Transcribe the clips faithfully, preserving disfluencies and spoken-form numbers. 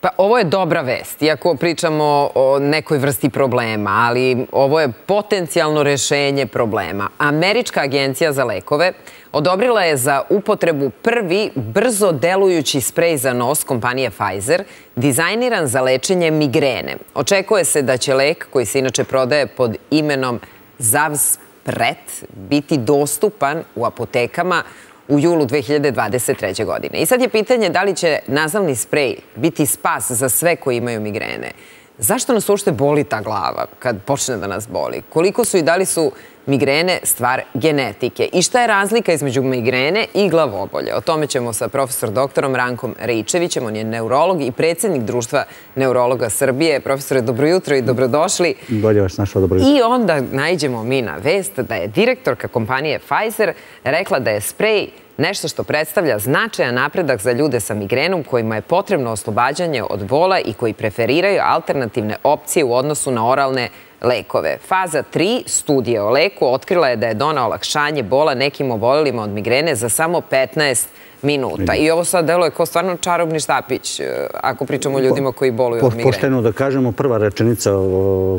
Pa ovo je dobra vest, iako pričamo o nekoj vrsti problema, ali ovo je potencijalno rešenje problema. Američka agencija za lekove odobrila je za upotrebu prvi brzo delujući sprej za nos kompanije Pfizer, dizajniran za lečenje migrene. Očekuje se da će lek, koji se inače prodaje pod imenom Zavzpret, biti dostupan u apotekama u julu dve hiljade dvadeset treće. godine. I sad je pitanje da li će nazavni sprej biti spas za sve koji imaju migrene. Zašto nas uopšte boli ta glava kad počne da nas boli? Koliko su i da li su migrene stvar genetike? I šta je razlika između migrene i glavobolje? O tome ćemo sa profesor doktorom Rankom Raičevićem. On je neurolog i predsjednik Društva neurologa Srbije. Profesore, dobro jutro i dobrodošli. Bolje vas našao, dobro jutro. I onda najđemo mi na vest da je direktorka kompanije Pfizer rekla da je sprej nešto što predstavlja značajan napredak za ljude sa migrenom kojima je potrebno oslobađanje od bola i koji preferiraju alternativne opcije u odnosu na oralne lekove. Faza tri studije o leku otkrila je da je donao olakšanje bola nekim obolelima od migrene za samo petnaest minuta. I ovo sad deluje kao stvarno čarobni štapić ako pričamo o ljudima koji boluju od migrene. Pošteno da kažemo, prva rečenica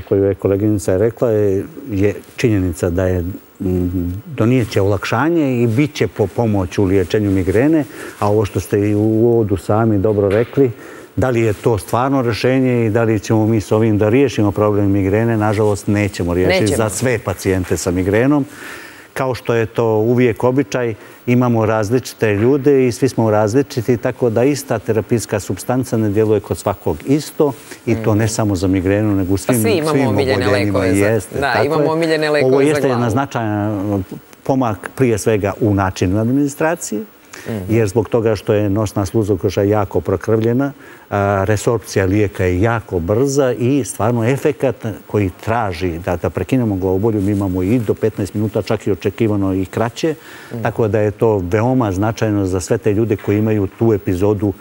koju je koleginica rekla je činjenica da je donijeće olakšanje i bit će pomoć u liječenju migrene, a ovo što ste i u uvodu sami dobro rekli, da li je to stvarno rješenje i da li ćemo mi s ovim da riješimo problem migrene, nažalost nećemo riješiti za sve pacijente sa migrenom. Kao što je to uvijek običaj, imamo različite ljude i svi smo različiti, tako da ista terapijska supstanca ne djeluje kod svakog isto i to ne samo za migrenu, nego u svim oboljenjima. Pa svi imamo omiljene lekove za glavu. Da, imamo omiljene lekove za glavu. Ovo jeste jedna značajan pomak prije svega u načinu administracije, jer zbog toga što je nosna sluzokoša jako prokrvljena, resorpcija lijeka je jako brza i stvarno efekat koji traži da da prekinemo glavobolju, mi imamo i do petnaest minuta, čak i očekivano i kraće, tako da je to veoma značajno za sve te ljude koji imaju tu epizodu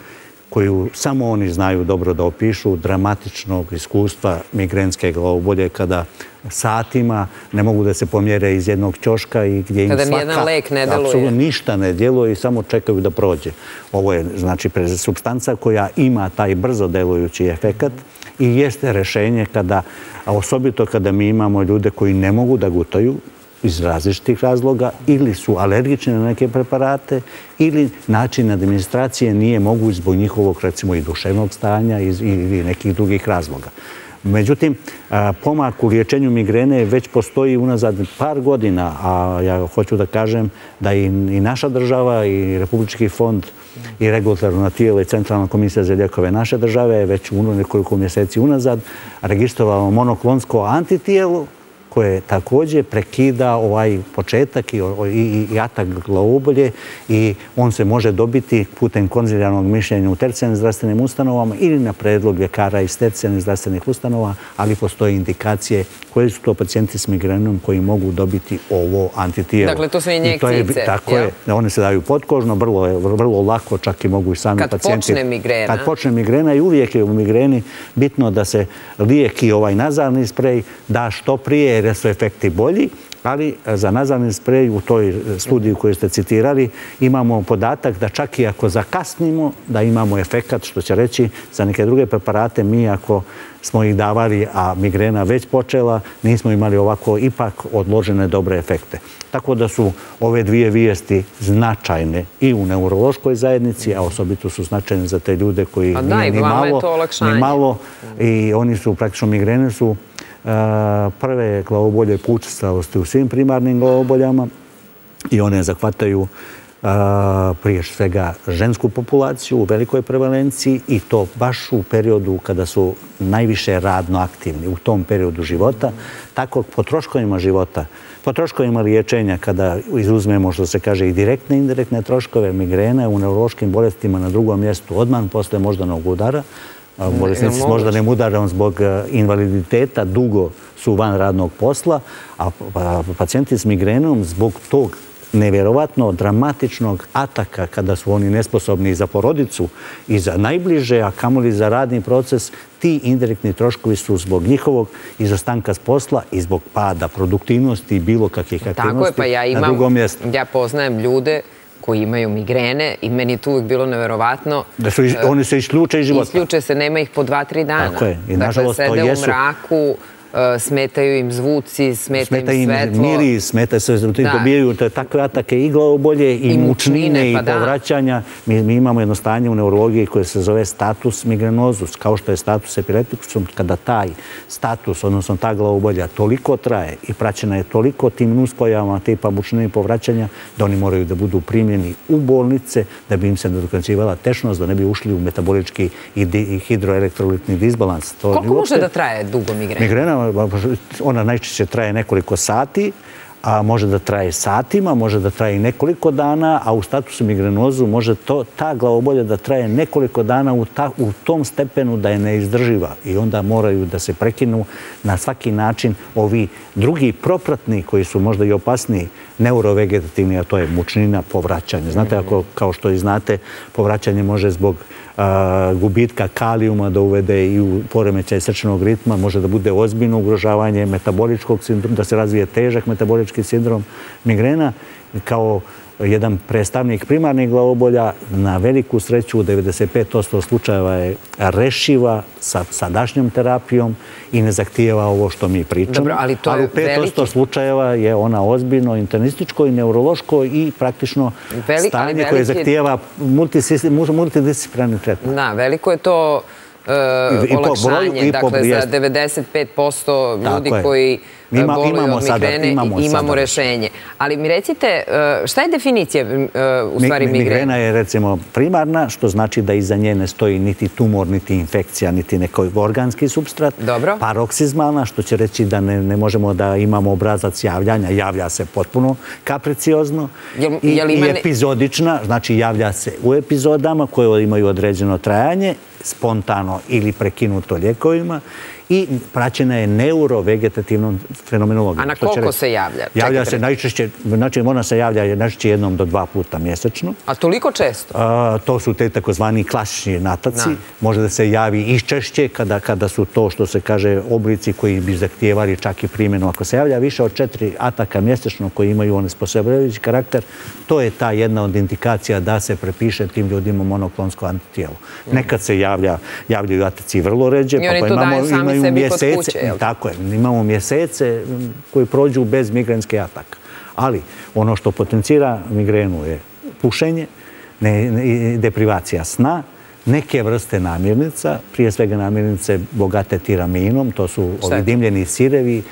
koju samo oni znaju dobro da opišu, dramatičnog iskustva migrenske glavobolje kada satima ne mogu da se pomjere iz jednog ćoška i gdje im svaka, apsolutno ništa ne djeluje i samo čekaju da prođe. Ovo je znači supstanca koja ima taj brzo delujući efekat i jeste rješenje kada, a osobito kada mi imamo ljude koji ne mogu da gutaju, iz različitih razloga, ili su alergični na neke preparate, ili način administracije nije moguć zbog njihovog, recimo, i duševnog stanja ili nekih drugih razloga. Međutim, pomak u liječenju migrene već postoji unazad par godina, a ja hoću da kažem da i naša država i Republički fond i regulatorno tijelo i Centralna komisija za lijekove naše države već u nekoliko mjeseci unazad registrovalo monoklonsko antitijelo koje također prekida ovaj početak i atak glavobolje i on se može dobiti putem konzilijarnog mišljenja u tercijarnim zdravstvenim ustanovama ili na predlog ljekara iz tercijarnih zdravstvenih ustanova, ali postoje indikacije koji su to pacijenti s migrenom koji mogu dobiti ovo antitijelo. Dakle, to su injekcije. Tako je. One se daju podkožno, vrlo lako, čak i mogu i sami pacijenti. Kad počne migrena. Kad počne migrena i uvijek je u migreni bitno da se lijek i ovaj nazalni sprej da što prije, jer su efekti bolji, ali za nazalni sprej u toj studiju koju ste citirali imamo podatak da čak i ako zakasnimo, da imamo efekat, što će reći za neke druge preparate, mi ako smo ih davali, a migrena već počela, nismo imali ovako ipak odložene dobre efekte. Tako da su ove dvije vijesti značajne i u neurološkoj zajednici, a osobito su značajne za te ljude koji nije ni malo i oni su praktično migrene su prve glavobolje po učestalosti u svim primarnim glavoboljama i one zahvataju prije svega žensku populaciju u velikoj prevalenciji i to baš u periodu kada su najviše radno aktivni, u tom periodu života. Tako po troškovima života, po troškovima liječenja, kada izuzmemo što se kaže i direktne i indirektne troškove, migrene u neurološkim bolestima na drugom mjestu odmah posle moždanog udara, bolesnici s moždanim udarom zbog invaliditeta dugo su van radnog posla, a pacijenti s migrenom zbog tog nevjerovatno dramatičnog ataka kada su oni nesposobni za porodicu i za najbliže, a kamoli za radni proces, ti indirektni troškovi su zbog njihovog izostanka s posla i zbog pada produktivnosti i bilo kakvih aktivnosti na drugom mjestu. Tako je, pa ja imam, ja poznajem ljude koji imaju migrene i meni je tu uvijek bilo neverovatno. Da su, oni se isključe iz života. Isključe se, nema ih po dva, tri dana. Tako je. I nažalost to jesu. Dakle, sede u mraku, smetaju im zvuci, smeta im svetlo. Miri, smeta se, dobijaju takve atake i glavobolje, i mučnine, i povraćanja. Mi imamo jedno stanje u neurologiji koje se zove status migrenozus, kao što je status epileptikus, kada taj status, odnosno ta glavobolja, toliko traje i praćena je toliko tim nuspojavama tipa mučnine i povraćanja, da oni moraju da budu primljeni u bolnice, da bi im se nadoknađivala tešnost, da ne bi ušli u metabolički i hidroelektrolitni disbalans. Koliko može da traje dugo migrena? Ona najčešće traje nekoliko sati, a može da traje satima, može da traje nekoliko dana, a u statusu migrenozu može ta glavobolja da traje nekoliko dana u tom stepenu da je neizdrživa. I onda moraju da se prekinu na svaki način ovi drugi propratni, koji su možda i opasniji, neurovegetativni, a to je mučnina, povraćanje. Znate, kao što i znate, povraćanje može zbog gubitka kalijuma da uvede i u poremećaj srčanog ritma, može da bude ozbiljno ugrožavanje metaboličkog sindroma, da se razvije težak metabolički sindrom migrena. Kao jedan predstavnik primarnih glavobolja, na veliku sreću u devedeset pet posto slučajeva je rešiva sa sadašnjom terapijom i ne zahtijeva ovo što mi pričamo. Ali u pet posto slučajeva je ona ozbiljno internističko i neurološko i praktično stanje koje zahtijeva multidisciplinarni tretman. Da, veliko je to olakšanje. Dakle, za devedeset pet posto ljudi koji boluju od migrene imamo rešenje. Ali mi recite, šta je definicija u stvari migrene? Migrena je, recimo, primarna, što znači da iza nje ne stoji niti tumor, niti infekcija, niti neki organski supstrat. Paroksizmalna, što će reći da ne možemo da imamo obrazac javljanja, javlja se potpuno kapriciozno. I epizodična, znači javlja se u epizodama koje imaju određeno trajanje, spontano ili prekinuto lijekovima, i praćena je neurovegetativnom fenomenologijom. A na koliko se javlja? Javlja se najčešće, znači ona se javlja najčešće jednom do dva puta mjesečno. A toliko često? To su te takozvani klasični nataci. Može da se javi i češće kada su to, što se kaže, oblici koji bi zahtijevali čak i primjenu. Ako se javlja više od četiri ataka mjesečno koji imaju onesposobljujući karakter, to je ta jedna od indikacija da se prepiše tim ljudima monoklonsko antitijelo. Nekad se javljaju ataci vrlo ređe, pa imamo imamo mjesece koji prođu bez migrenske ataka. Ali ono što potencira migrenu je pušenje, deprivacija sna, neke vrste namirnica, prije svega namirnice bogate tiraminom, to su ovi dimljeni sirevi,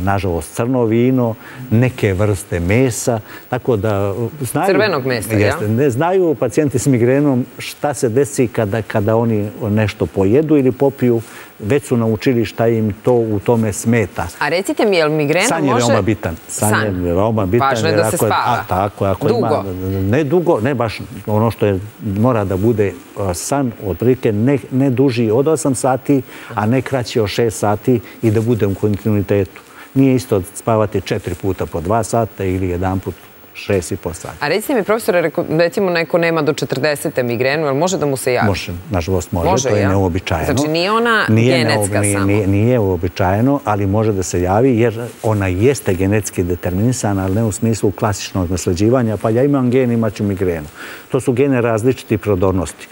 nažalost crno vino, neke vrste mesa, tako da znaju... Crvenog mesa, ja? Ne znaju pacijenti s migrenom šta se desi kada oni nešto pojedu ili popiju, već su naučili šta im to u tome smeta. A recite mi, je li migrena može... San je veoma bitan. San je veoma bitan. Važno je da se spava. Tako, ako ima... Ne dugo, ne baš ono što mora da bude san, otprilike ne duži od osam sati, a ne kraći od šest sati i da bude u kontinuitetu. Nije isto spavati četiri puta po dva sata ili jedan put šest i po sati. A recite mi, profesore, recimo neko nema do četrdesete migrenu, ali može da mu se javi? Može, nažalost može, to je neobičajeno. Znači nije ona genetska samo? Nije uobičajeno, ali može da se javi jer ona jeste genetski determinisana, ali ne u smislu klasičnog nasleđivanja, pa ja imam gen, imaću migrenu. To su gene različitih prodornosti.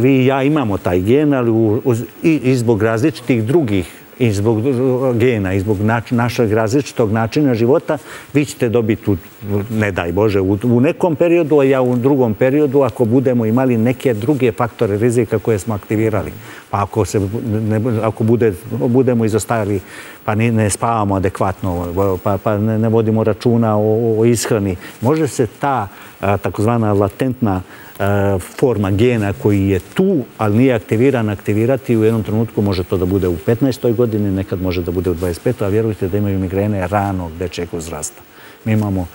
Vi i ja imamo taj gen, ali i zbog različitih drugih i zbog gena, i zbog našeg različitog načina života, vi ćete dobiti, ne daj Bože, u nekom periodu, a ja u drugom periodu, ako budemo imali neke druge faktore rizika koje smo aktivirali. Pa ako budemo izostajali, pa ne spavamo adekvatno, pa ne vodimo računa o ishrani, može se ta takozvana latentna forma gena koji je tu, ali nije aktiviran, aktivirati u jednom trenutku. Može to da bude u petnaestoj godini, nekad može da bude u dvadeset petoj, a vjerujte da imaju migrene ranog dečijeg uzrasta. Mi imamo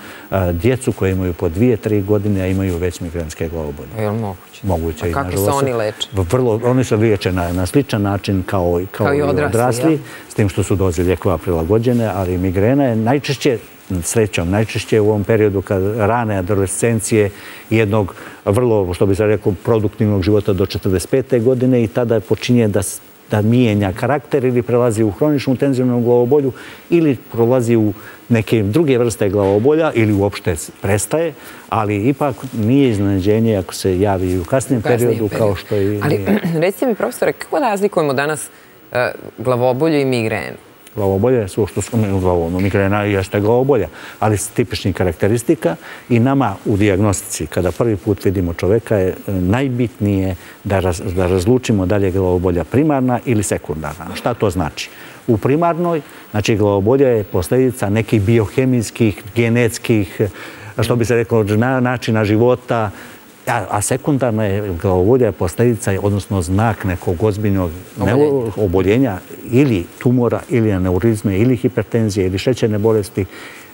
djecu koje imaju po dvije, tri godine, a imaju već migrenske glavobolje. Je li moguće? Moguće. A kako se oni leče? Oni se liječe na sličan način kao i odrasli, s tim što su doze lijekova prilagođene, ali migrena je najčešće, srećom, najčešće u ovom periodu rane adolescencije jednog vrlo, što bi se rekao, produktivnog života do četrdeset pete godine, i tada počinje da da mijenja karakter ili prelazi u hroničnu tenzivnu glavobolju ili prolazi u neke druge vrste glavobolja ili uopšte prestaje, ali ipak nije iznenađenje ako se javi u kasnijem periodu kao što i... Ali recite mi, profesore, kako razlikujemo danas glavobolju i migrenu? Glavobolje, svo što su glavobolje, migrena jeste glavobolja, ali s tipičnih karakteristika i nama u dijagnostici, kada prvi put vidimo čoveka, je najbitnije da, raz, da razlučimo da li je glavobolja primarna ili sekundarna. Šta to znači? U primarnoj, znači glavobolja je posljedica nekih biohemijskih, genetskih, što bi se reklo, načina života, a sekundarna je glavobolja posljedica, odnosno znak nekog ozbiljnog oboljenja ili tumora, ili aneurizme, ili hipertenzije, ili šećerne bolesti.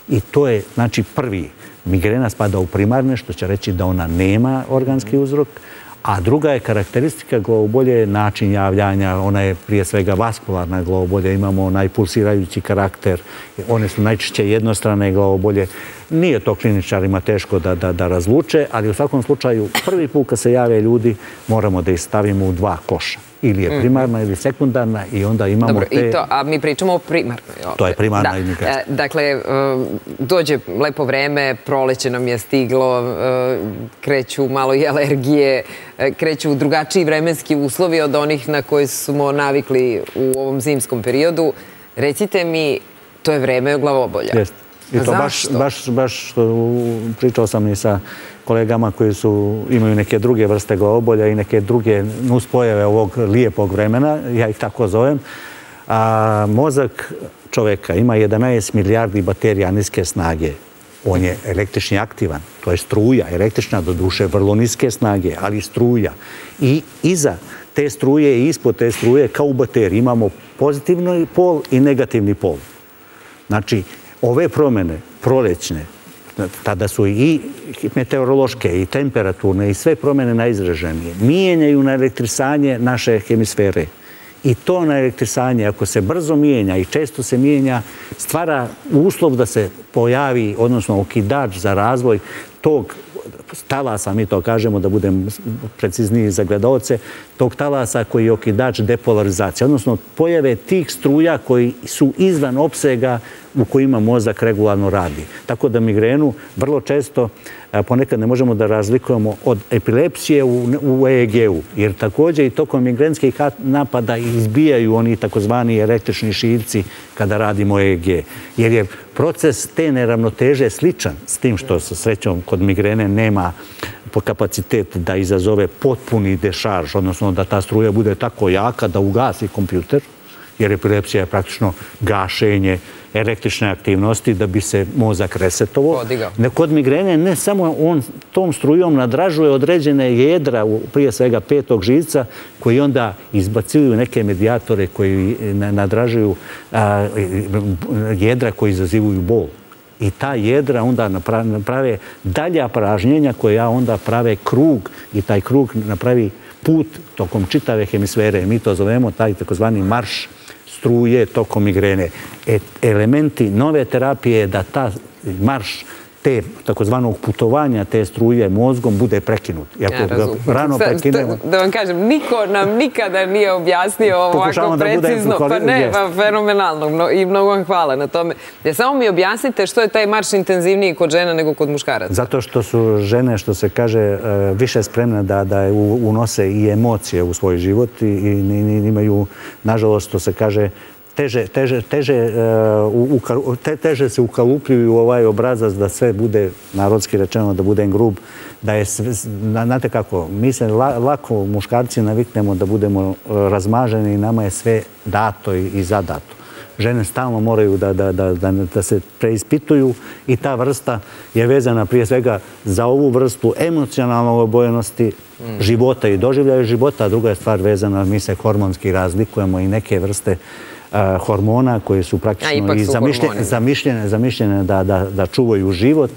I to je, znači, prvi. Migrena spada u primarne, što će reći da ona nema organski uzrok, a druga je karakteristika glavobolje, način javljanja, ona je prije svega vaskularna glavobolja, imamo onaj pulsirajući karakter, one su najčešće jednostrane glavobolje. Nije to kliničarima teško da, da, da razluče, ali u svakom slučaju prvi put kad se jave ljudi moramo da ih stavimo u dva koša. Ili je primarna ili sekundarna i onda imamo Dobro, te... Dobro, i to, a mi pričamo o primarnoj. Ovdje. To je primarna da. i migrena. Dakle, dođe lepo vreme, proleće nam je stiglo, kreću malo i alergije, kreću drugačiji vremenski uslovi od onih na koje smo navikli u ovom zimskom periodu. Recite mi, to je vreme glavobolja. Jeste. I to baš, baš, baš pričao sam i sa kolegama koji su, imaju neke druge vrste glavobolja i neke druge nuspojave ovog lijepog vremena, ja ih tako zovem. A, mozak čoveka ima jedanaest milijardi baterija niske snage. On je električni aktivan, to je struja, električna do duše, vrlo niske snage, ali struja. I iza te struje i ispod te struje, kao u bateriji, imamo pozitivni pol i negativni pol. Znači, ove promjene, prolećne, tada su i meteorološke, i temperaturne, i sve promjene najizraženije, mijenjaju na elektrisanje naše hemisfere. I to na elektrisanje, ako se brzo mijenja i često se mijenja, stvara uslov da se pojavi, odnosno okidač za razvoj tog talasa, mi to kažemo da budem precizniji za gledaoce, tog talasa koji je okidač depolarizacije, odnosno pojave tih struja koji su izvan opsega u kojima mozak regularno radi. Tako da migrenu vrlo često ponekad ne možemo da razlikujemo od epilepsije u E E G-u, jer također i tokom migrenskih napada izbijaju oni takozvani električni šivci kada radimo E E G, jer je proces te neravnoteže sličan s tim što sa srećom kod migrene nema kapacitet da izazove potpuni dešarž, odnosno da ta struja bude tako jaka da ugasi kompjuter, jer epilepsija je praktično gašenje električne aktivnosti da bi se mozak resetovo. Kod migrene ne samo on tom strujom nadražuje određene jedra, prije svega petog živca, koji onda izbacuju neke medijatore koji nadražuju jedra koji izazivuju bol. I ta jedra onda naprave dalja pražnjenja koja onda prave krug i taj krug napravi put tokom čitave hemisfere. Mi to zovemo taj takozvani marš struje tokom migrene. Elementi nove terapije je da ta marš te takozvanog putovanja te struje mozgom bude prekinut. Da vam kažem, niko nam nikada nije objasnio ovako precizno, pa ne, fenomenalno i mnogo vam hvala na tome. Samo mi objasnite što je taj marš intenzivniji kod žena nego kod muškaraca. Zato što su žene, što se kaže, više spremne da unose i emocije u svoj život i imaju, nažalost, što se kaže, Teže, teže, teže, uh, u, te, teže se ukalupljuju u ovaj obrazac da sve bude, narodski rečeno, da budem grub, da je, znate kako, mi se la, lako muškarci naviknemo da budemo razmaženi i nama je sve dato i, i zadato. Žene stalno moraju da, da, da, da, da se preispituju i ta vrsta je vezana prije svega za ovu vrstu emocionalnog obojenosti mm. života i doživljaja života, a druga je stvar vezana, mi se hormonski razlikujemo i neke vrste hormona koje su praktično i zamišljene, zamišljene da, da, da čuvaju život,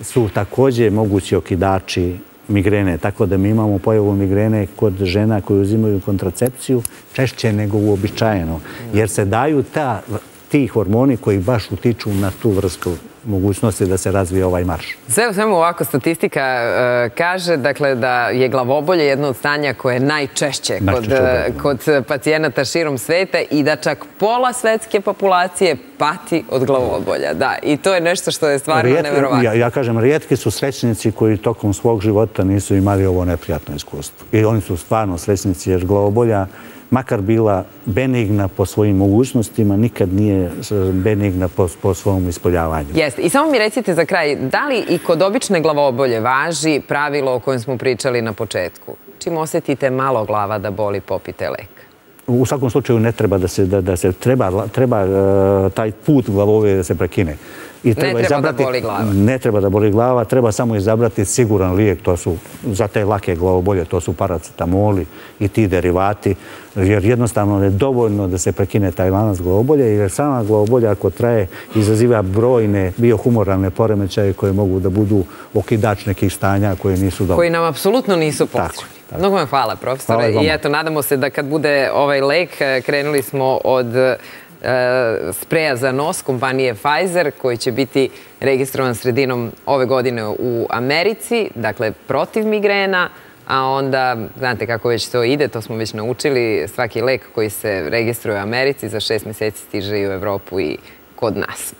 su također mogući okidači migrene. Tako da mi imamo pojavu migrene kod žena koje uzimaju kontracepciju češće nego uobičajeno, jer se daju ta ti hormoni koji baš utiču na tu vrstu mogućnosti da se razvije ovaj marš. Sve u svemu ovako statistika kaže da je glavobolje jedno od stanja koje je najčešće kod pacijenata širom sveta i da čak pola svetske populacije pati od glavobolja. I to je nešto što je stvarno neverovatno. Ja kažem, rijetki su srećnici koji tokom svog života nisu imali ovo neprijatno iskustvo. I oni su stvarno srećnici jer glavobolja, makar bila benigna po svojim mogućnostima, nikad nije benigna po, po svom ispoljavanju. Jeste. I samo mi recite za kraj, da li i kod obične glavobolje važi pravilo o kojem smo pričali na početku? Čim osjetite malo glava da boli, popite lek. U svakom slučaju ne treba da se, da, da se treba, treba uh, taj put glavove da se prekine. I treba ne treba izabrati, da boli glava. Ne treba da boli glava, treba samo izabrati siguran lijek, to su za te lake glavobolje, to su paracetamoli i ti derivati, jer jednostavno je dovoljno da se prekine taj lanac glavobolja, jer sama glavobolja ako traje izaziva brojne biohumoralne poremećaje koje mogu da budu okidač nekih stanja koje nisu dobre. Koji nam apsolutno nisu potrebni. Mnogo vam hvala, profesore. I eto, nadamo se da kad bude ovaj lek, krenuli smo od spreja za nos kompanije Pfizer, koji će biti registrovan sredinom ove godine u Americi, dakle protiv migrena, a onda, znate kako već to ide, to smo već naučili, svaki lek koji se registruje u Americi za šest mjeseci stiže i u Evropu i kod nas.